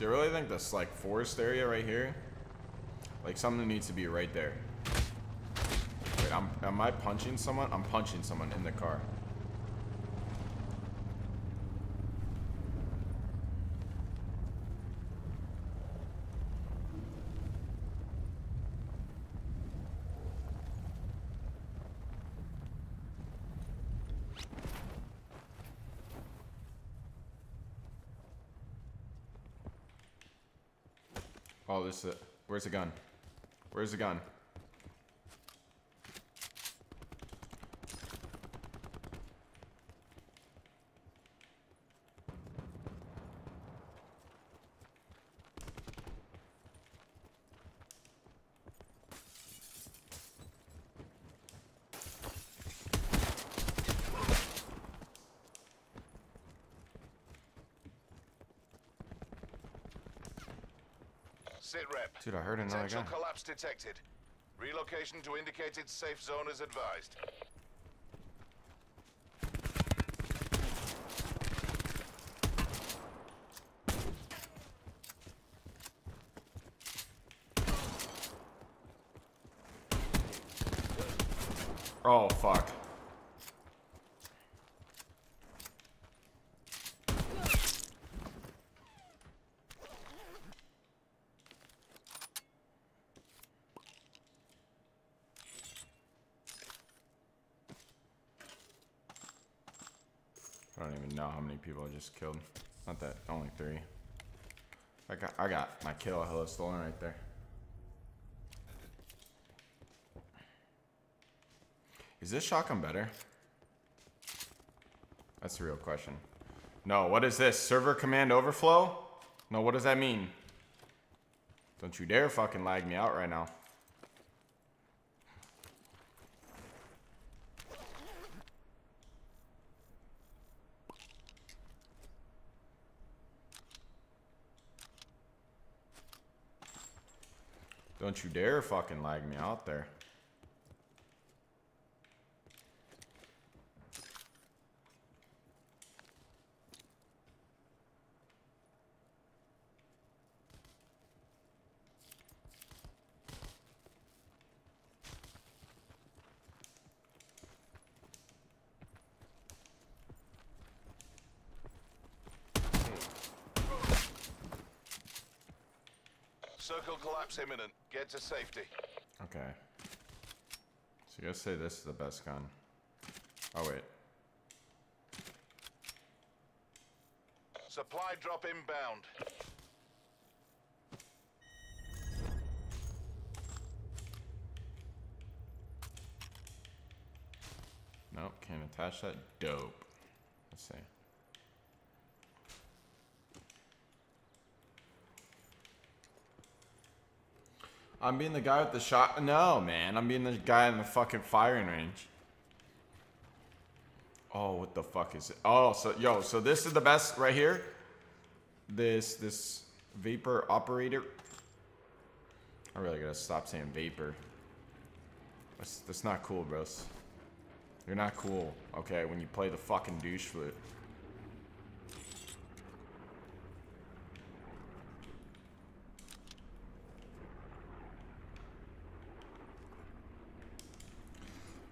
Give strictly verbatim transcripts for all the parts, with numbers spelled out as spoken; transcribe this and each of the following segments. So I really think this, like, forest area right here, like, something needs to be right there. Wait, I'm, am I punching someone? I'm punching someone in the car. Oh, this is it. Where's the gun? Where's the gun? Dude, I heard another guy. Collapse detected. Relocation to indicated safe zone is advised. Oh, fuck. I don't even know how many people I just killed. Not that, only three. I got, I got my kill hella stolen right there. Is this shotgun better? That's the real question. No, what is this? Server command overflow? No, what does that mean? Don't you dare fucking lag me out right now. Don't you dare fucking lag me out there. Circle collapse imminent. Get to safety. Okay. So you guys say this is the best gun. Oh, wait. Supply drop inbound. Nope, can't attach that. Dope. Let's see. I'm being the guy with the shot. No, man. I'm being the guy in the fucking firing range. Oh, what the fuck is it? Oh, so, yo, so this is the best right here. This, this vapor operator. I really gotta stop saying vapor. That's, that's not cool, bros. You're not cool, okay, when you play the fucking douche flute.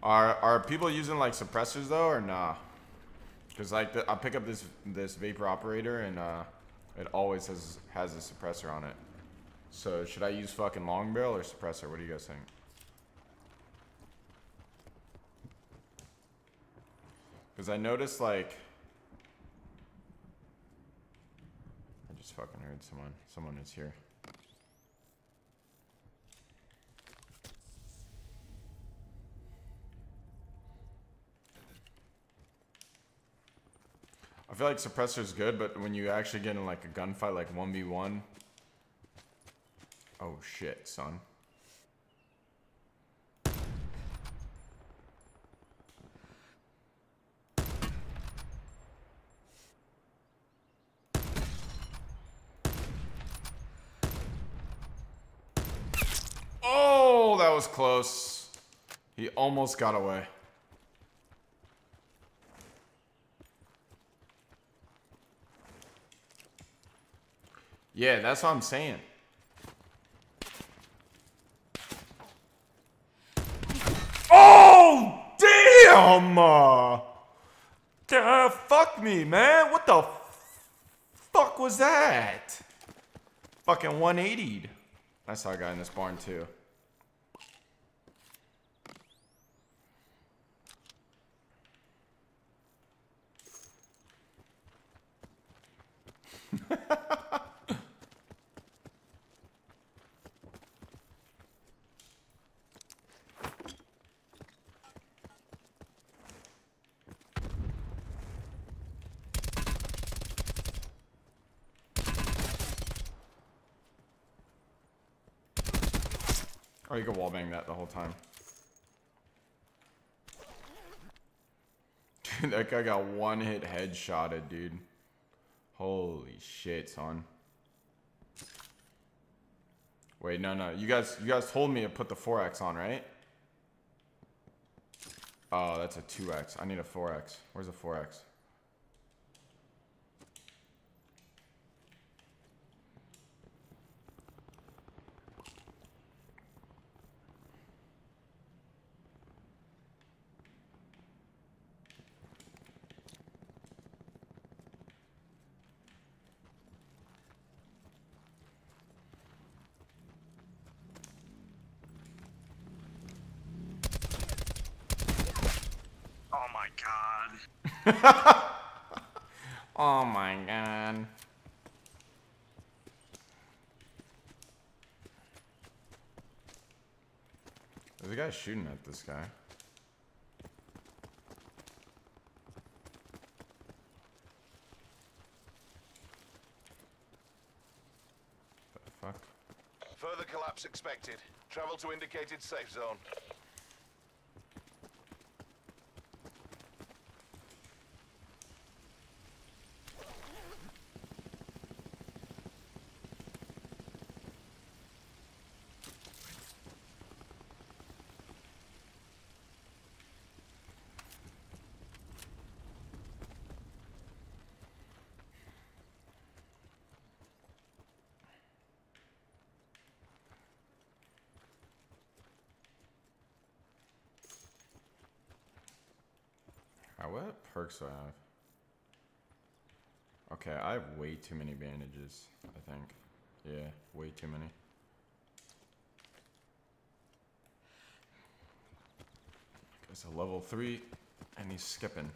Are, are people using, like, suppressors, though, or nah? Because, like, the, I pick up this this vapor operator, and uh, it always has, has a suppressor on it. So, should I use fucking long barrel or suppressor? What do you guys think? Because I noticed, like... I just fucking heard someone. Someone is here. I feel like suppressor's good, but when you actually get in like a gunfight, like one v one. Oh shit, son. Oh, that was close. He almost got away. Yeah, that's what I'm saying. Oh, damn! Uh, uh, fuck me, man. What the fuck was that? Fucking one eighty'd. I saw a guy in this barn, too. Oh, you could wallbang that the whole time. Dude, that guy got one hit headshotted, dude. Holy shit, son. Wait, no, no. You guys you guys told me to put the four X on, right? Oh, that's a two X. I need a four X. Where's the four X? Oh my god. There's a guy shooting at this guy. What the fuck? Further collapse expected. Travel to indicated safe zone. What perks do I have? Okay, I have way too many bandages, I think. Yeah, way too many. Okay, so level three, and he's skipping.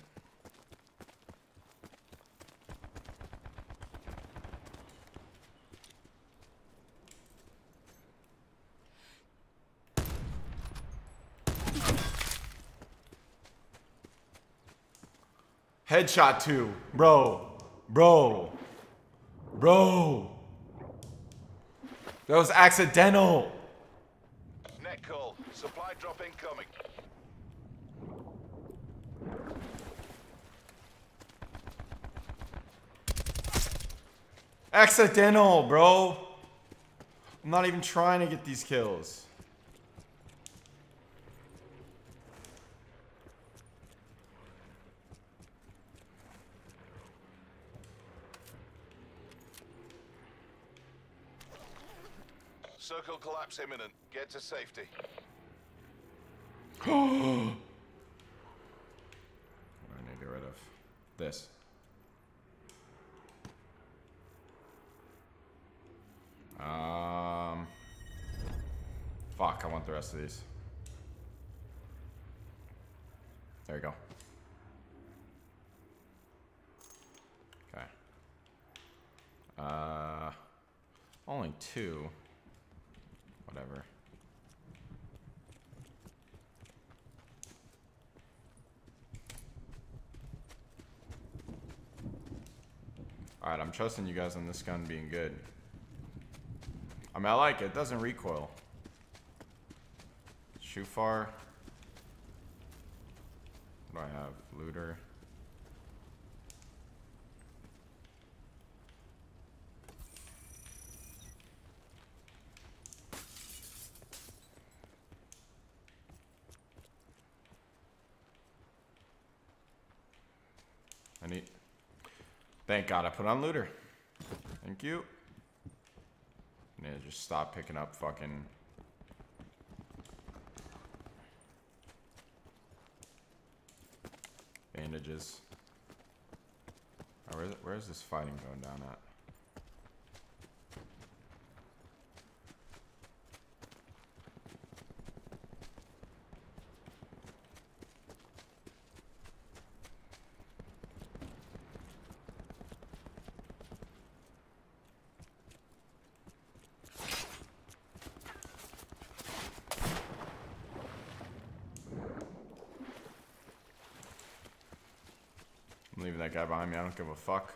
Headshot two, bro, bro, bro. That was accidental. Net call, supply drop incoming. Accidental, bro. I'm not even trying to get these kills. Circle collapse imminent. Get to safety. What do I need to get rid of? This. Um. Fuck, I want the rest of these. There you go. Okay. Uh. Only two. Whatever. Alright, I'm trusting you guys on this gun being good. I mean, I like it. It doesn't recoil. Shoot far. What do I have? Looter. Thank God I put on looter. Thank you. Yeah, just stop picking up fucking... bandages. Oh, where, where is this fighting going down at? I'm leaving that guy behind me. I don't give a fuck.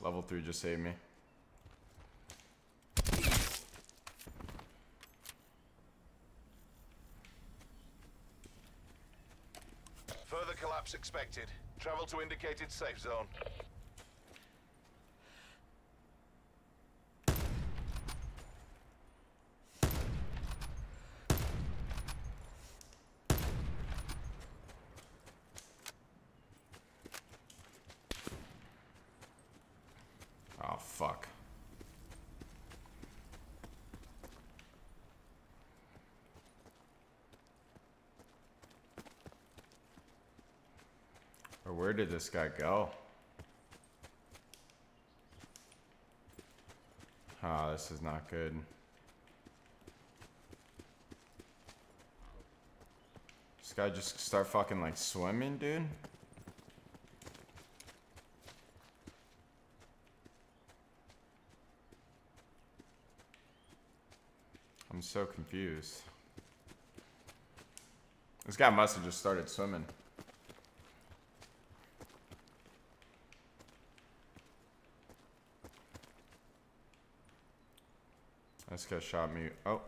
Level three just saved me. Further collapse expected. Travel to indicated safe zone. Fuck. Or where did this guy go? Ah, oh, this is not good. This guy just start fucking like swimming, dude. I'm so confused. This guy must have just started swimming. This guy shot me. Oh.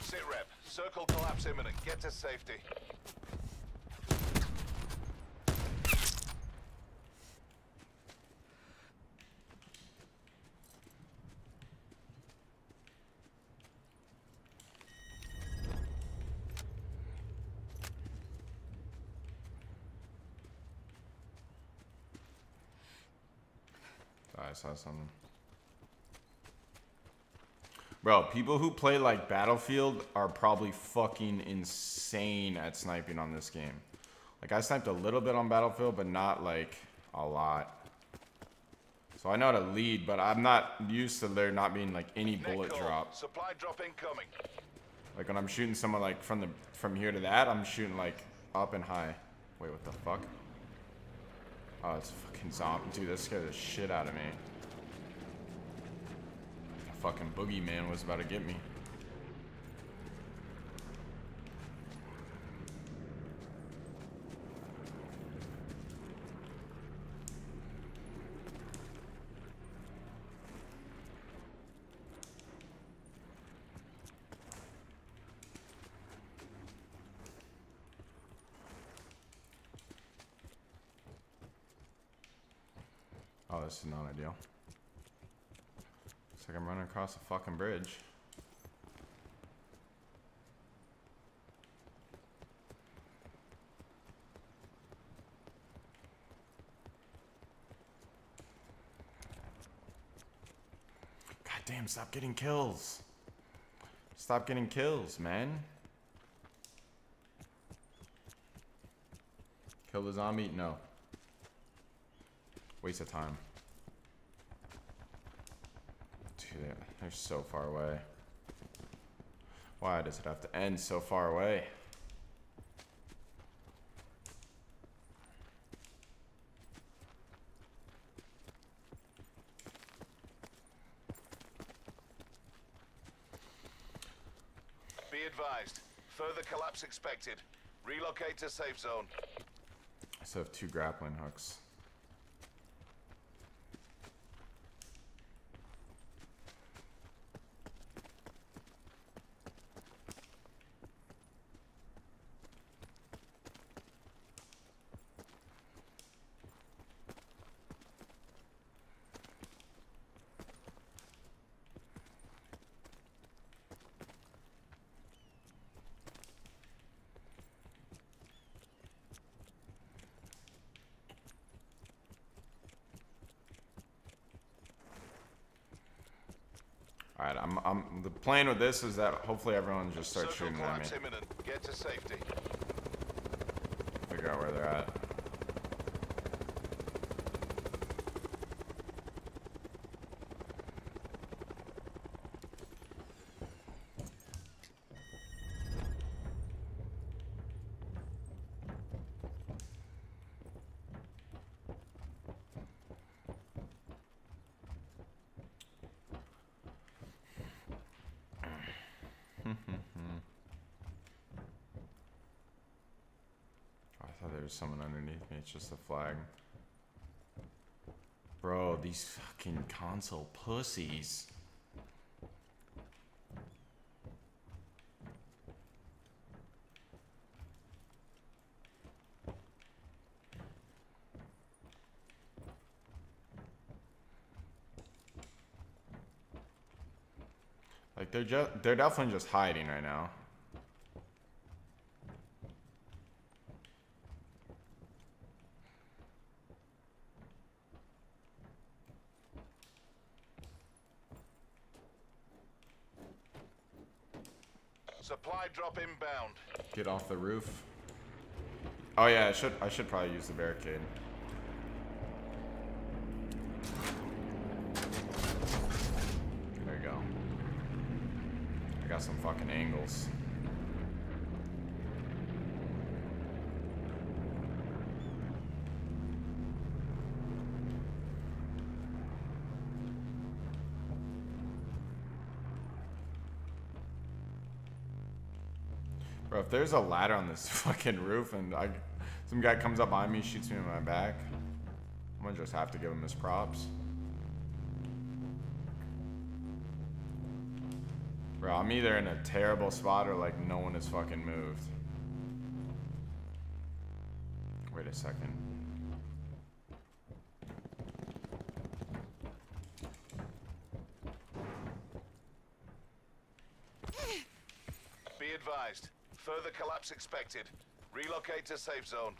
Sit rep. Circle collapse imminent. Get to safety. I saw something. Bro, people who play like Battlefield are probably fucking insane at sniping on this game. Like, I sniped a little bit on Battlefield, but not like a lot. So I know how to lead, but I'm not used to there not being like any bullet drop. Supply drop incoming. Like when I'm shooting someone like from the from here to that, I'm shooting like up and high. Wait, what the fuck? Oh, it's a fucking zombie. Dude, that scared the shit out of me. A fucking boogeyman was about to get me. Oh, this is not ideal. Looks like I'm running across a fucking bridge. God damn, stop getting kills. Stop getting kills, man. Kill the zombie? No. Waste of time. Dude, they're so far away. Why does it have to end so far away? Be advised. Further collapse expected. Relocate to safe zone. I still have two grappling hooks. Alright, I'm, I'm, the plan with this is that hopefully everyone just starts shooting at me. Get to safety. Figure out where they're at. There's someone underneath me. It's just a flag. Bro, these fucking console pussies. Like they're just they're definitely just hiding right now. Supply drop inbound. Get off the roof. Oh yeah, I should I should probably use the barricade. There you go. I got some fucking angles. Bro, if there's a ladder on this fucking roof and I, some guy comes up behind me, shoots me in my back, I'm gonna just have to give him his props. Bro, I'm either in a terrible spot or like no one has fucking moved. Wait a second. Be advised. Further collapse expected. Relocate to safe zone.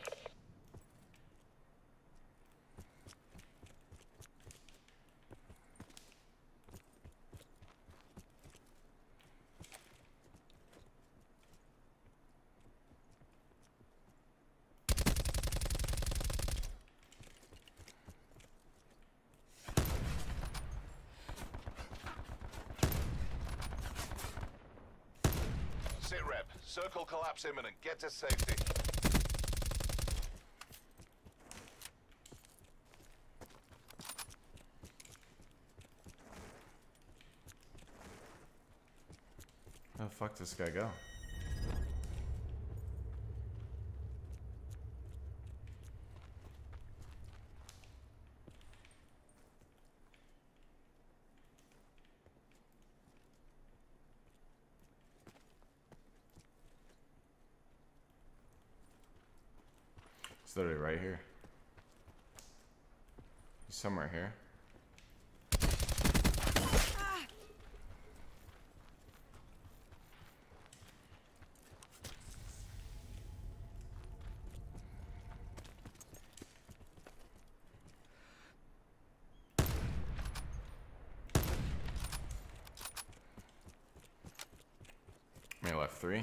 Sit rep. Circle collapse imminent. Get to safety. How the fuck did this guy go? It's literally right here. He's somewhere here. Ah. May left three.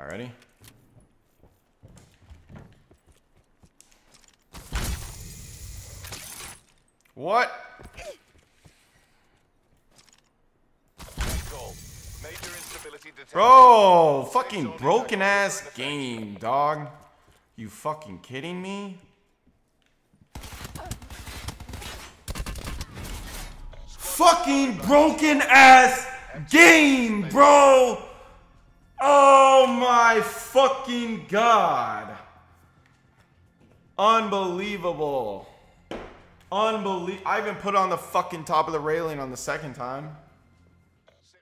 All righty. What? Bro, fucking broken ass game, dog. You fucking kidding me? Fucking broken ass game, bro. Oh my fucking god. Unbelievable. Unbelievable. I even put it on the fucking top of the railing on the second time.